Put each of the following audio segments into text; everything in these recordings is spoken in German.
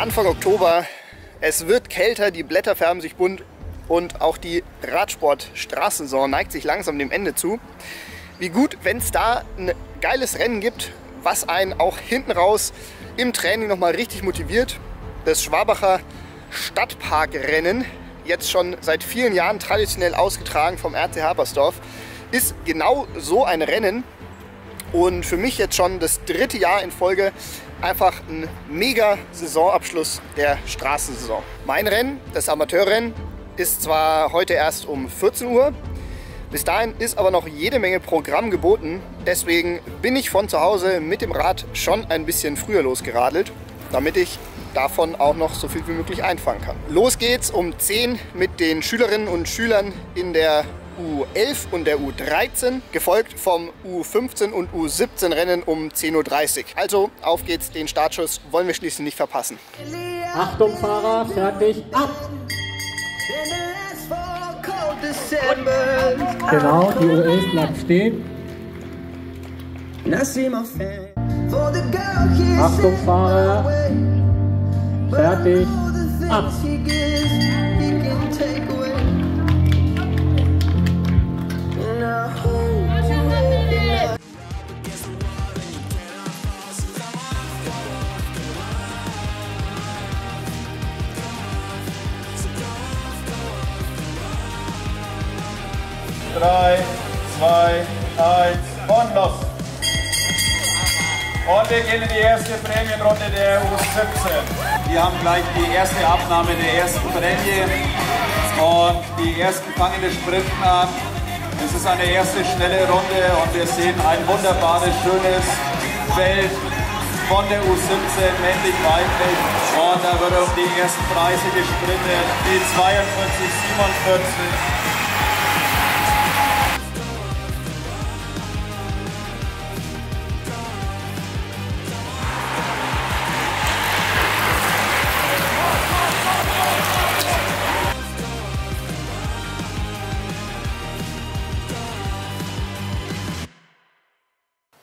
Anfang Oktober. Es wird kälter, die Blätter färben sich bunt und auch die Radsport-Straßensaison neigt sich langsam dem Ende zu. Wie gut, wenn es da ein geiles Rennen gibt, was einen auch hinten raus im Training nochmal richtig motiviert. Das Schwabacher Stadtparkrennen, jetzt schon seit vielen Jahren traditionell ausgetragen vom RC Herpersdorf, ist genau so ein Rennen und für mich jetzt schon das dritte Jahr in Folge einfach ein mega Saisonabschluss der Straßensaison. Mein Rennen, das Amateurrennen, ist zwar heute erst um 14 Uhr, bis dahin ist aber noch jede Menge Programm geboten, deswegen bin ich von zu Hause mit dem Rad schon ein bisschen früher losgeradelt, damit ich davon auch noch so viel wie möglich einfangen kann. Los geht's um 10 mit den Schülerinnen und Schülern in der U11 und der U13, gefolgt vom U15 und U17 Rennen um 10.30 Uhr. Also auf geht's, den Startschuss wollen wir schließlich nicht verpassen. Achtung Fahrer, fertig, ab! Genau, die U11 bleibt stehen. Achtung Fahrer, fertig, ab! Und wir gehen in die erste Prämienrunde der U17. Wir haben gleich die erste Abnahme der ersten Prämie und die ersten fangen die Sprinten an. Es ist eine erste schnelle Runde und wir sehen ein wunderbares, schönes Feld von der U17, männlich, weiblich. Und da wird um die ersten 30 gesprintet, die 42, 47.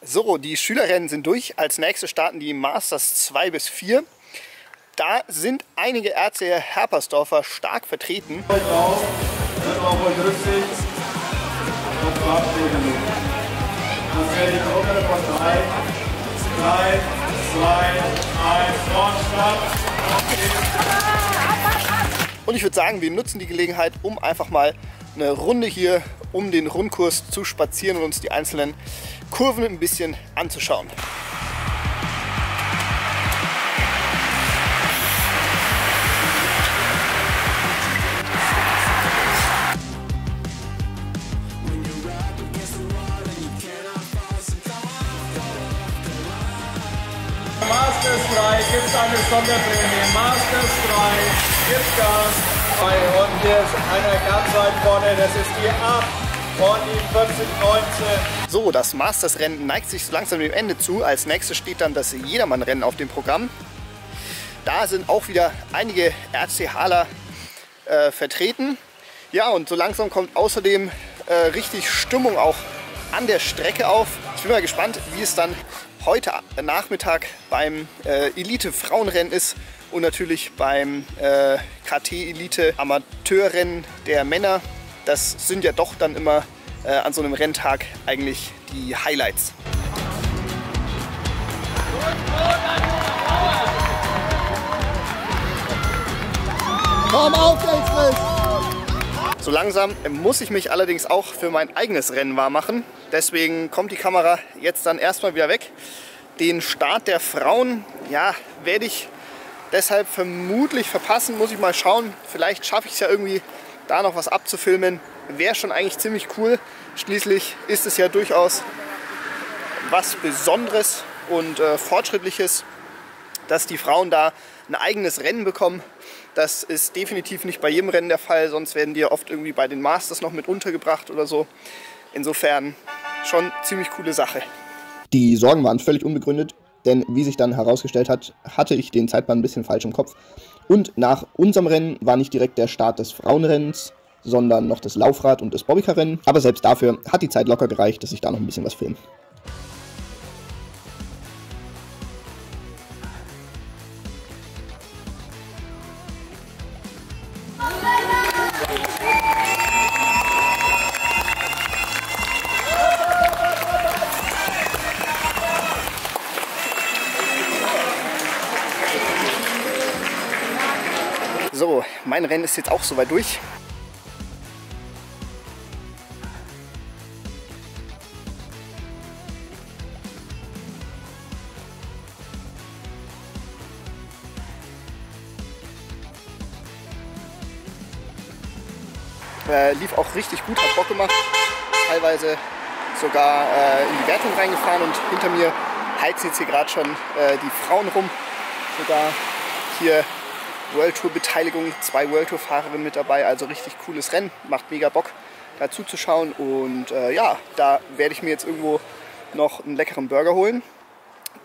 So, die Schülerrennen sind durch. Als nächstes starten die Masters 2 bis 4. Da sind einige RC Herpersdorfer stark vertreten. Und ich würde sagen, wir nutzen die Gelegenheit, um einfach mal eine Runde hier um den Rundkurs zu spazieren und uns die einzelnen Kurven ein bisschen anzuschauen. Masters 3 gibt es eine Sonderprämie. Masters 3 gibt Gas. Und hier ist einer ganz weit vorne, das ist die 8 und die 40, 19. So, das Masters-Rennen neigt sich so langsam dem Ende zu. Als nächstes steht dann das Jedermann-Rennen auf dem Programm. Da sind auch wieder einige RC-Haler vertreten. Ja, und so langsam kommt außerdem richtig Stimmung auch an der Strecke auf. Ich bin mal gespannt, wie es dann heute Nachmittag beim Elite-Frauenrennen ist. Und natürlich beim KT-Elite-Amateurrennen der Männer. Das sind ja doch dann immer an so einem Renntag eigentlich die Highlights. Komm auf, jetzt! So langsam muss ich mich allerdings auch für mein eigenes Rennen wahr machen. Deswegen kommt die Kamera jetzt dann erstmal wieder weg. Den Start der Frauen, ja, werde ich deshalb vermutlich verpassen, muss ich mal schauen. Vielleicht schaffe ich es ja irgendwie, da noch was abzufilmen. Wäre schon eigentlich ziemlich cool. Schließlich ist es ja durchaus was Besonderes und Fortschrittliches, dass die Frauen da ein eigenes Rennen bekommen. Das ist definitiv nicht bei jedem Rennen der Fall, sonst werden die ja oft irgendwie bei den Masters noch mit untergebracht oder so. Insofern schon ziemlich coole Sache. Die Sorgen waren völlig unbegründet. Denn wie sich dann herausgestellt hat, hatte ich den Zeitplan ein bisschen falsch im Kopf. Und nach unserem Rennen war nicht direkt der Start des Frauenrennens, sondern noch das Laufrad- und das Bobbycar-Rennen. Aber selbst dafür hat die Zeit locker gereicht, dass ich da noch ein bisschen was filme. So, mein Rennen ist jetzt auch soweit durch. Lief auch richtig gut, hat Bock gemacht, teilweise sogar in die Wertung reingefahren, und hinter mir heizen jetzt hier gerade schon die Frauen rum. Sogar hier World Tour Beteiligung, 2 World Tour Fahrerinnen mit dabei, also richtig cooles Rennen, macht mega Bock da zuzuschauen, und ja, da werde ich mir jetzt irgendwo noch einen leckeren Burger holen.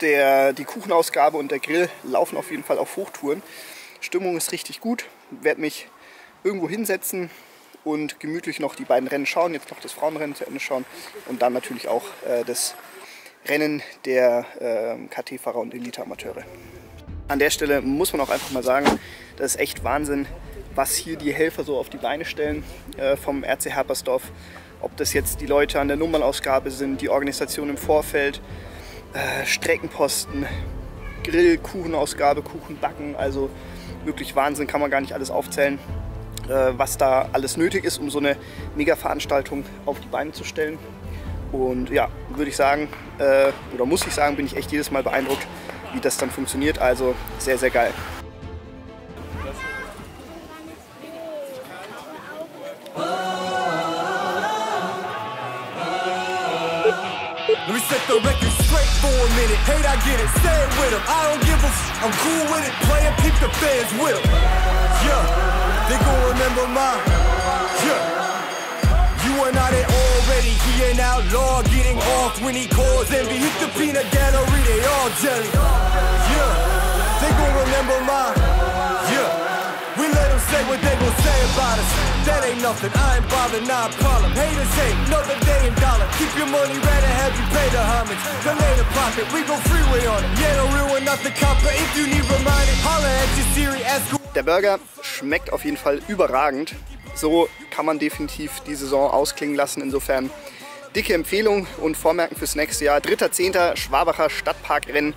Die Kuchenausgabe und der Grill laufen auf jeden Fall auf Hochtouren. Stimmung ist richtig gut, werde mich irgendwo hinsetzen und gemütlich noch die beiden Rennen schauen, jetzt noch das Frauenrennen zu Ende schauen und dann natürlich auch das Rennen der KT-Fahrer und Elite-Amateure. An der Stelle muss man auch einfach mal sagen, das ist echt Wahnsinn, was hier die Helfer so auf die Beine stellen vom RC Herpersdorf. Ob das jetzt die Leute an der Nummernausgabe sind, die Organisation im Vorfeld, Streckenposten, Grill, Kuchenausgabe, Kuchenbacken, also wirklich Wahnsinn, kann man gar nicht alles aufzählen, was da alles nötig ist, um so eine Mega-Veranstaltung auf die Beine zu stellen. Und ja, würde ich sagen, oder muss ich sagen, bin ich echt jedes Mal beeindruckt, wie das dann funktioniert. Also sehr, sehr geil. Let me set the record straight for a minute. Hate, I get it, stay with him. I don't give a f***, I'm cool with it. Play and peep the fans with him. Yeah, they gon' remember mine. Yeah, you and I, they already. He ain't outlaw, getting off when he calls envy. Hit the peanut gallery, they all jelly. Yeah, they gon' remember mine. Yeah, we let them say what they gon' say about us. That ain't nothing, I ain't bothered, nah, I'm calling. Haters hate, know that they ain't dollar. Keep your money right and have you pay the homage. Then lay the pocket, we go freeway on it. Yeah, don't ruin up the copper. If you need reminded, holler at your Siri, ask who. Der Burger schmeckt auf jeden Fall überragend. So kann man definitiv die Saison ausklingen lassen. Insofern dicke Empfehlung und Vormerken fürs nächste Jahr. 3.10. Schwabacher Stadtparkrennen.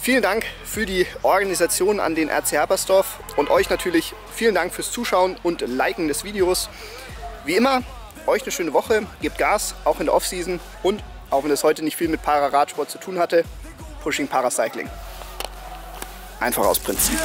Vielen Dank für die Organisation an den RC Herpersdorf und euch natürlich vielen Dank fürs Zuschauen und Liken des Videos. Wie immer, euch eine schöne Woche. Gebt Gas, auch in der Offseason. Und auch wenn es heute nicht viel mit Pararadsport zu tun hatte, Pushing Paracycling. Einfach aus Prinzip.